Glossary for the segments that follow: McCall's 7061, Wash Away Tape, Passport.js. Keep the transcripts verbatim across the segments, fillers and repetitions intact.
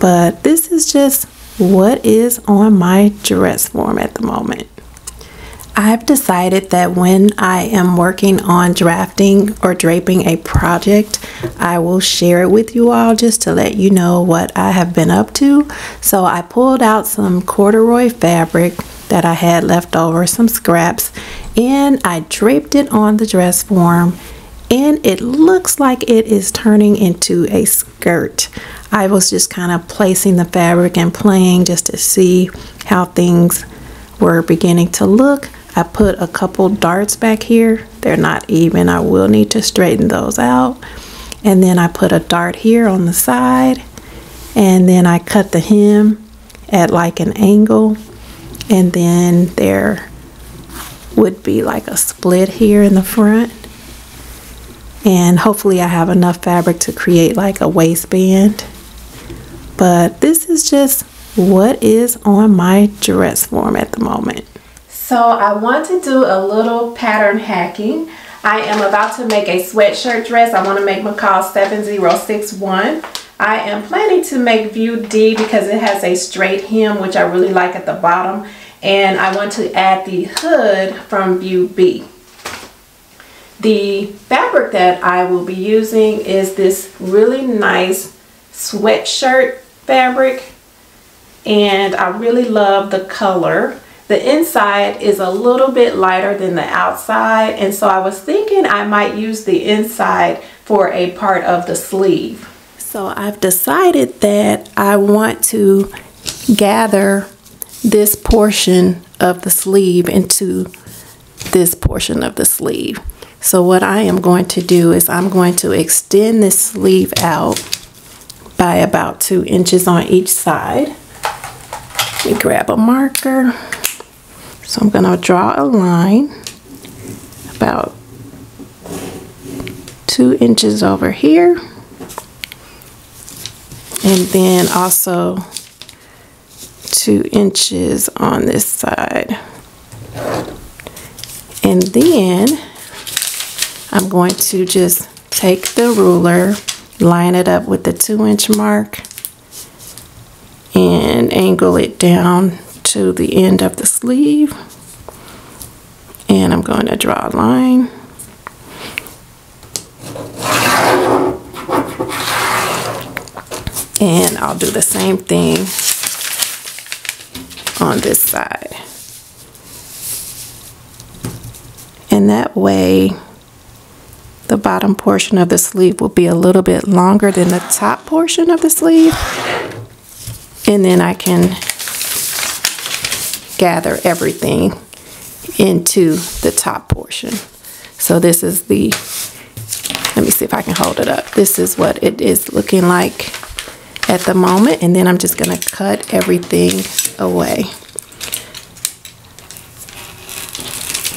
but this is just what is on my dress form at the moment. I've decided that when I am working on drafting or draping a project, I will share it with you all just to let you know what I have been up to. So I pulled out some corduroy fabric that I had left over, some scraps, and I draped it on the dress form, and it looks like it is turning into a skirt. I was just kind of placing the fabric and playing just to see how things were beginning to look. I put a couple darts back here. They're not even. I will need to straighten those out. And then I put a dart here on the side, and then I cut the hem at like an angle, and then there would be like a split here in the front. And hopefully I have enough fabric to create like a waistband. But this is just what is on my dress form at the moment. So I want to do a little pattern hacking. I am about to make a sweatshirt dress. I want to make McCall's seven zero six one. I am planning to make view D because it has a straight hem, which I really like at the bottom, and I want to add the hood from view B. The fabric that I will be using is this really nice sweatshirt fabric, and I really love the color. The inside is a little bit lighter than the outside, and so I was thinking I might use the inside for a part of the sleeve. So I've decided that I want to gather this portion of the sleeve into this portion of the sleeve. So what I am going to do is I'm going to extend this sleeve out by about two inches on each side. Let me grab a marker. So I'm gonna draw a line about two inches over here, and then also two inches on this side. And then I'm going to just take the ruler, line it up with the two inch mark, and angle it down to the end of the sleeve, and I'm going to draw a line. And I'll do the same thing on this side, and that way the bottom portion of the sleeve will be a little bit longer than the top portion of the sleeve. And then I can gather everything into the top portion. So this is the, let me see if I can hold it up. This is what it is looking like at the moment. And then I'm just gonna cut everything away.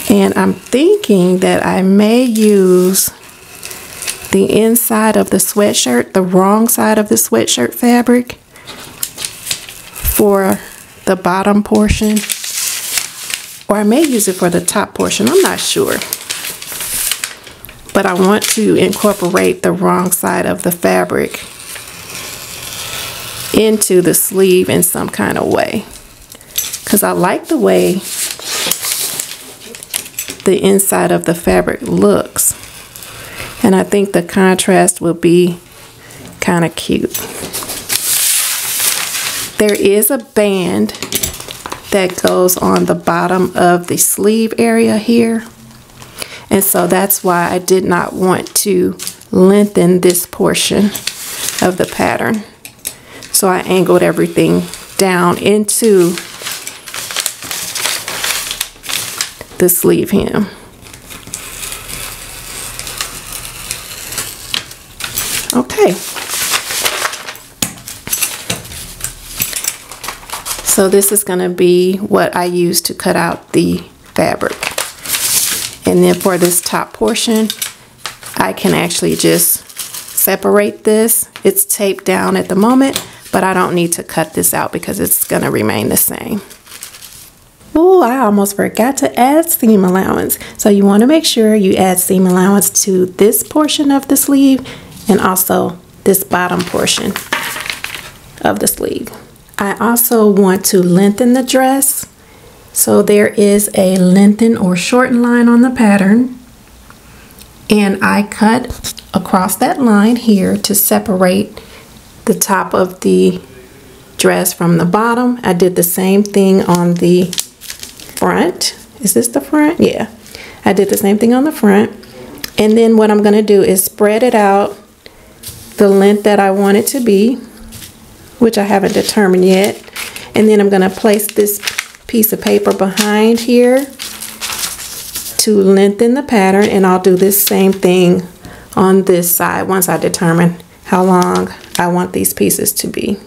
And I'm thinking that I may use the inside of the sweatshirt, the wrong side of the sweatshirt fabric, for the bottom portion, or I may use it for the top portion. I'm not sure, but I want to incorporate the wrong side of the fabric into the sleeve in some kind of way, because I like the way the inside of the fabric looks, and I think the contrast will be kind of cute. There is a band that goes on the bottom of the sleeve area here, and so that's why I did not want to lengthen this portion of the pattern. So I angled everything down into the sleeve hem. Okay. So this is going to be what I use to cut out the fabric. And then for this top portion, I can actually just separate this. It's taped down at the moment, but I don't need to cut this out because it's going to remain the same. Oh, I almost forgot to add seam allowance. So you want to make sure you add seam allowance to this portion of the sleeve and also this bottom portion of the sleeve. I also want to lengthen the dress, so there is a lengthen or shorten line on the pattern, and I cut across that line here to separate the top of the dress from the bottom. I did the same thing on the front. Is this the front? Yeah, I did the same thing on the front. And then what I'm going to do is spread it out the length that I want it to be, which I haven't determined yet. And then I'm going to place this piece of paper behind here to lengthen the pattern, and I'll do this same thing on this side once I determine how long I want these pieces to be.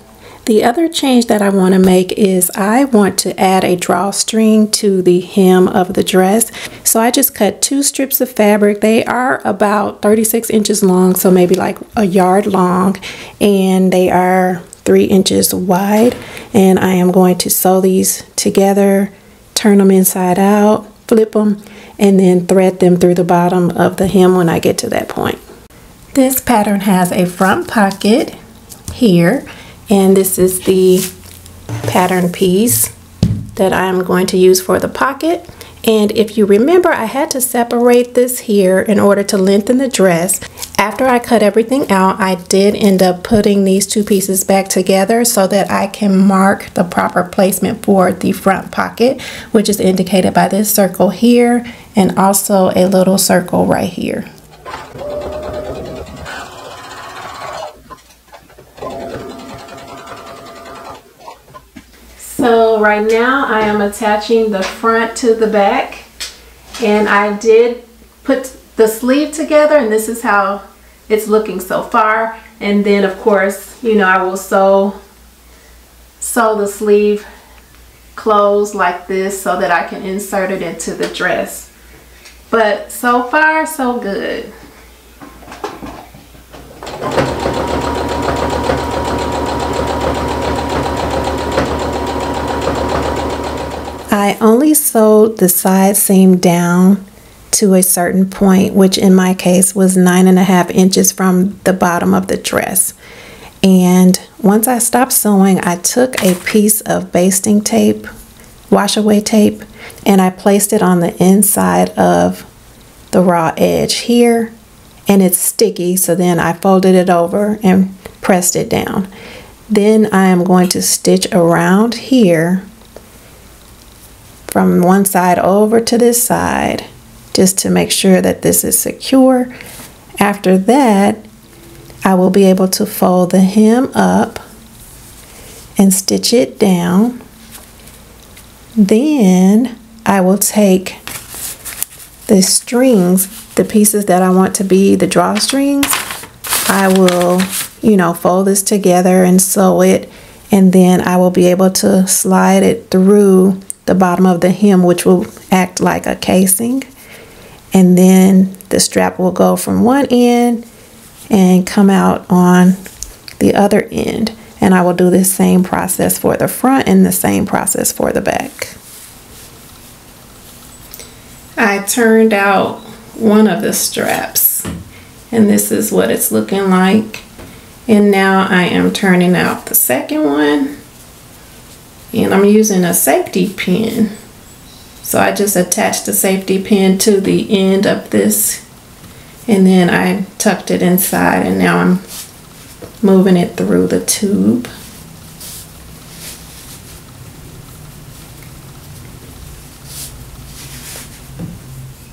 The other change that I want to make is I want to add a drawstring to the hem of the dress. So I just cut two strips of fabric. They are about thirty-six inches long, so maybe like a yard long, and they are three inches wide. And I am going to sew these together, turn them inside out, flip them, and then thread them through the bottom of the hem when I get to that point. This pattern has a front pocket here, and this is the pattern piece that I'm going to use for the pocket. And if you remember, I had to separate this here in order to lengthen the dress. After I cut everything out, I did end up putting these two pieces back together so that I can mark the proper placement for the front pocket, which is indicated by this circle here and also a little circle right here. So right now I am attaching the front to the back, and I did put the sleeve together, and this is how it's looking so far. And then of course, you know, I will sew sew the sleeve closed like this so that I can insert it into the dress. But so far so good. I only sewed the side seam down to a certain point, which in my case was nine and a half inches from the bottom of the dress. And once I stopped sewing, I took a piece of basting tape, wash away tape, and I placed it on the inside of the raw edge here, and it's sticky. So then I folded it over and pressed it down. Then I am going to stitch around here from one side over to this side, just to make sure that this is secure. After that, I will be able to fold the hem up and stitch it down. Then I will take the strings, the pieces that I want to be the drawstrings. I will, you know, fold this together and sew it, and then I will be able to slide it through the bottom of the hem, which will act like a casing. And then the strap will go from one end and come out on the other end. And I will do the same process for the front and the same process for the back. I turned out one of the straps, and this is what it's looking like. And now I am turning out the second one. And I'm using a safety pin. So I just attached the safety pin to the end of this, and then I tucked it inside, and now I'm moving it through the tube.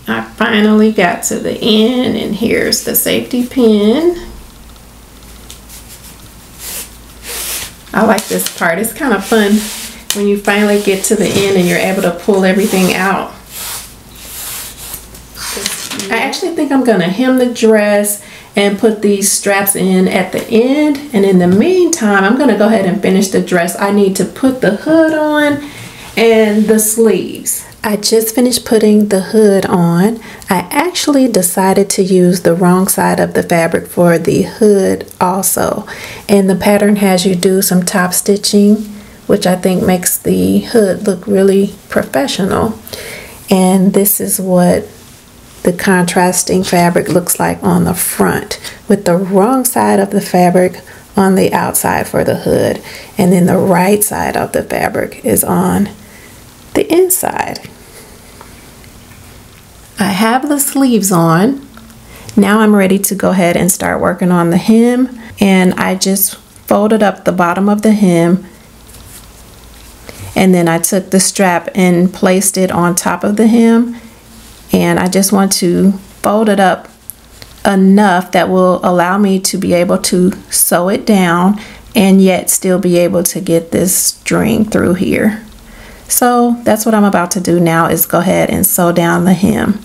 I finally got to the end, and here's the safety pin. I like this part. It's kind of fun when you finally get to the end and you're able to pull everything out. I actually think I'm gonna hem the dress and put these straps in at the end, and in the meantime I'm gonna go ahead and finish the dress. I need to put the hood on and the sleeves. I just finished putting the hood on. I actually decided to use the wrong side of the fabric for the hood also. And the pattern has you do some top stitching, which I think makes the hood look really professional. And this is what the contrasting fabric looks like on the front, with the wrong side of the fabric on the outside for the hood, and then the right side of the fabric is on the inside. I have the sleeves on. Now I'm ready to go ahead and start working on the hem, and I just folded up the bottom of the hem, and then I took the strap and placed it on top of the hem, and I just want to fold it up enough that will allow me to be able to sew it down and yet still be able to get this string through here. So that's what I'm about to do now, is go ahead and sew down the hem.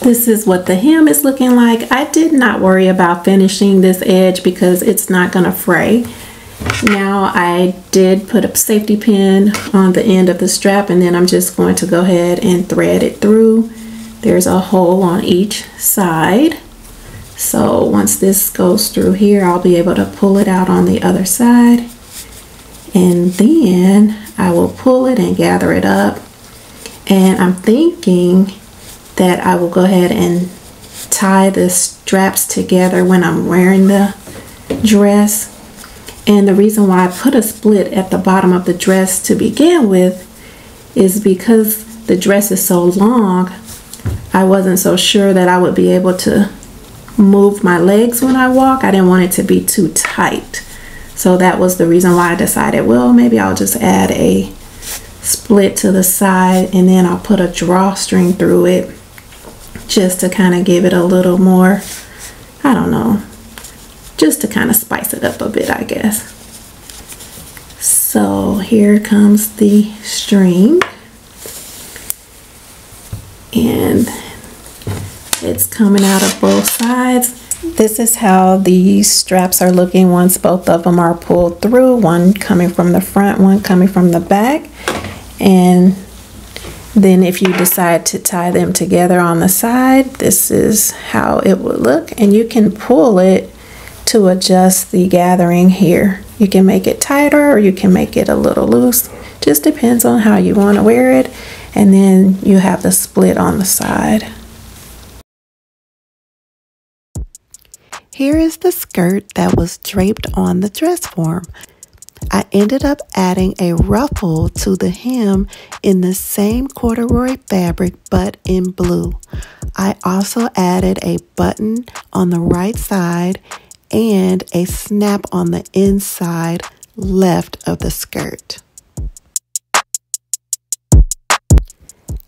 This is what the hem is looking like. I did not worry about finishing this edge because it's not going to fray. Now I did put a safety pin on the end of the strap, and then I'm just going to go ahead and thread it through. There's a hole on each side. So once this goes through here, I'll be able to pull it out on the other side, and then I will pull it and gather it up, and I'm thinking that I will go ahead and tie the straps together when I'm wearing the dress. And the reason why I put a split at the bottom of the dress to begin with is because the dress is so long, I wasn't so sure that I would be able to move my legs when I walk. I didn't want it to be too tight. So that was the reason why I decided, well, maybe I'll just add a split to the side, and then I'll put a drawstring through it just to kind of give it a little more, I don't know, just to kind of spice it up a bit, I guess. So here comes the string, and it's coming out of both sides. This is how the straps are looking once both of them are pulled through, one coming from the front, one coming from the back. And then if you decide to tie them together on the side, this is how it would look. And you can pull it to adjust the gathering here. You can make it tighter, or you can make it a little loose. Just depends on how you want to wear it. And then you have the split on the side. Here is the skirt that was draped on the dress form. I ended up adding a ruffle to the hem in the same corduroy fabric, but in blue. I also added a button on the right side and a snap on the inside left of the skirt.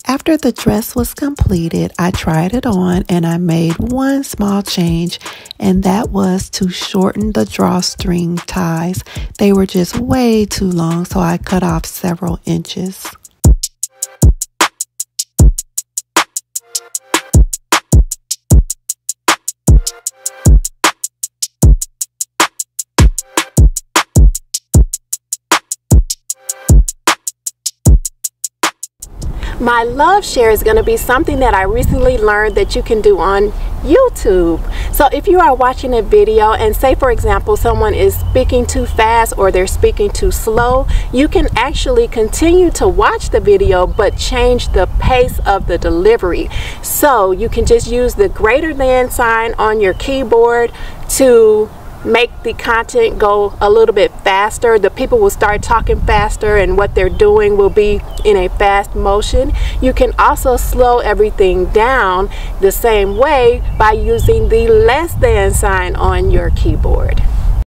After the dress was completed, I tried it on, and I made one small change, and that was to shorten the drawstring ties. They were just way too long, so I cut off several inches. My love share is going to be something that I recently learned that you can do on YouTube. So if you are watching a video and, say for example, someone is speaking too fast or they're speaking too slow, you can actually continue to watch the video but change the pace of the delivery. So you can just use the greater than sign on your keyboard to make the content go a little bit faster. The people will start talking faster, and what they're doing will be in a fast motion. You can also slow everything down the same way by using the less than sign on your keyboard.